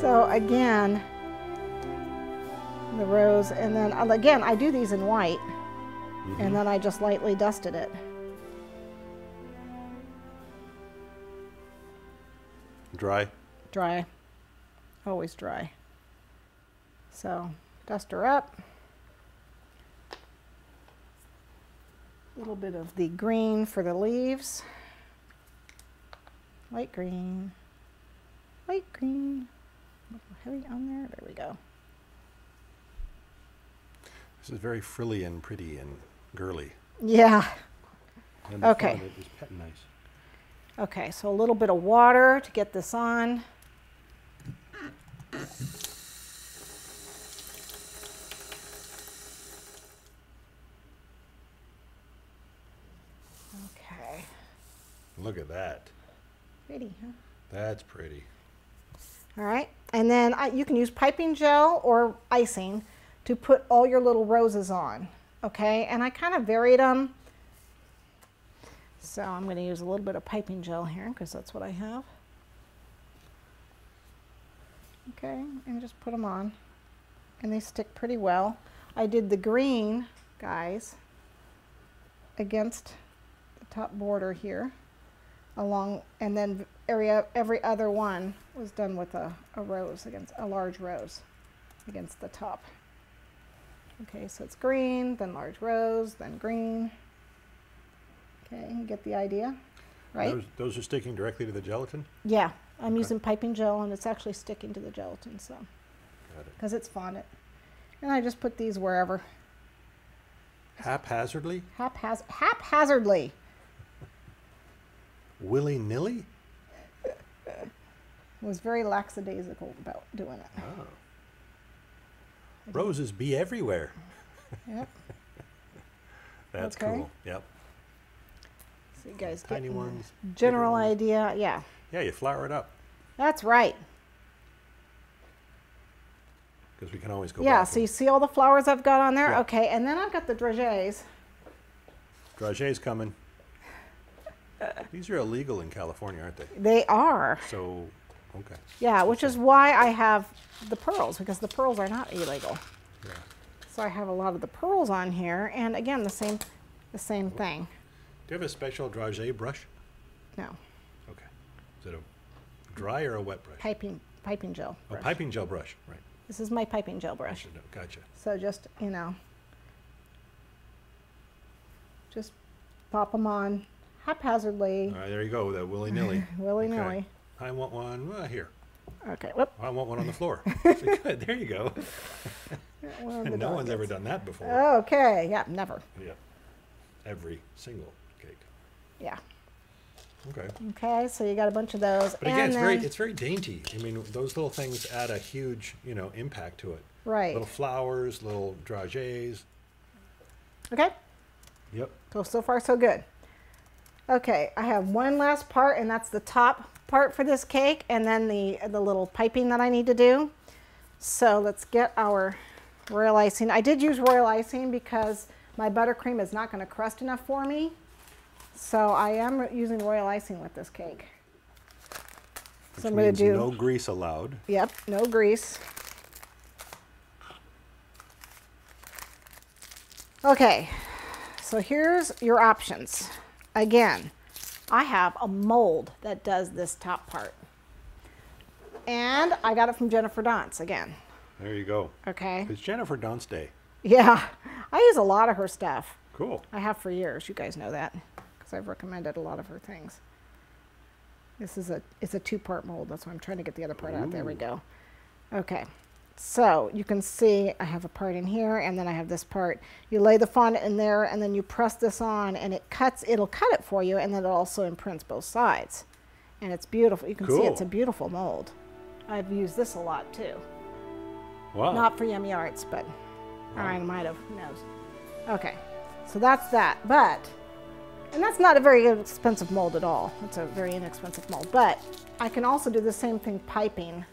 So again, the rose, and then again, I do these in white, and then I just lightly dusted it. Dry? Dry. Always dry. So dust her up. A little bit of the green for the leaves. Light green. Light green. A little heavy on there. There we go. This is very frilly and pretty and girly. Yeah. And the okay. It is patinized. Nice. Okay, so a little bit of water to get this on. Okay. Look at that. Pretty, huh? That's pretty. All right, and then you can use piping gel or icing to put all your little roses on, okay? And I kind of varied them. So I'm going to use a little bit of piping gel here because that's what I have. Okay, and just put them on. And they stick pretty well. I did the green, guys, against the top border here along, and then every other one was done with a rose, against a large rose against the top. Okay, so it's green, then large rose, then green. Okay, you get the idea, right? Those are sticking directly to the gelatin? Yeah, I'm using piping gel, and it's actually sticking to the gelatin, so. Got it. Because it's fondant. And I just put these wherever. Haphazardly? Haphazardly. Willy-nilly? Was very lackadaisical about doing it. Oh. Roses be everywhere. Yep. That's okay. Cool, yep. So you guys tiny ones, general idea, yeah. Yeah, you flower it up. That's right. Because we can always go back. Yeah, so you see all the flowers I've got on there? Yeah. Okay, and then I've got the dragées. Dragées coming. These are illegal in California, aren't they? They are. So, okay. Yeah, which is why I have the pearls, because the pearls are not illegal. Yeah. So I have a lot of the pearls on here, and again, the same thing. Do you have a special dragée brush? No. Okay. Is it a dry or a wet brush? Piping gel brush. Oh, piping gel brush, right. This is my piping gel brush. Gotcha. So just, you know, just pop them on haphazardly. All right, there you go, that willy-nilly. Willy-nilly. Okay. I want one here. Okay, whoop. I want one on the floor. Good, there you go. No one's ever done that before. Okay, yeah, never. Yeah, every single. Yeah. Okay. Okay, so you got a bunch of those. But again, it's very dainty. I mean, those little things add a huge, you know, impact to it. Right. Little flowers, little dragées. Okay. Yep. So far, so good. Okay, I have one last part, and that's the top part for this cake, and then the little piping that I need to do. So let's get our royal icing. I did use royal icing because my buttercream is not going to crust enough for me. So I am using royal icing with this cake. So I'm going to do no grease allowed. Yep, no grease. Okay, so here's your options. Again, I have a mold that does this top part. And I got it from Jennifer Dantz again. There you go. Okay. It's Jennifer Dantz Day. Yeah, I use a lot of her stuff. Cool. I have for years, you guys know that. I've recommended a lot of her things. This is it's a two-part mold. That's why I'm trying to get the other part out. There we go. Okay, so you can see I have a part in here, and then I have this part. You lay the fondant in there, and then you press this on, and it cuts. It'll cut it for you, and then it also imprints both sides. And it's beautiful. You can see it's a beautiful mold. I've used this a lot too. Wow. Not for Yummy Arts, but I might have. Who knows? Okay, so that's that. And that's not a very expensive mold at all. It's a very inexpensive mold, but I can also do the same thing piping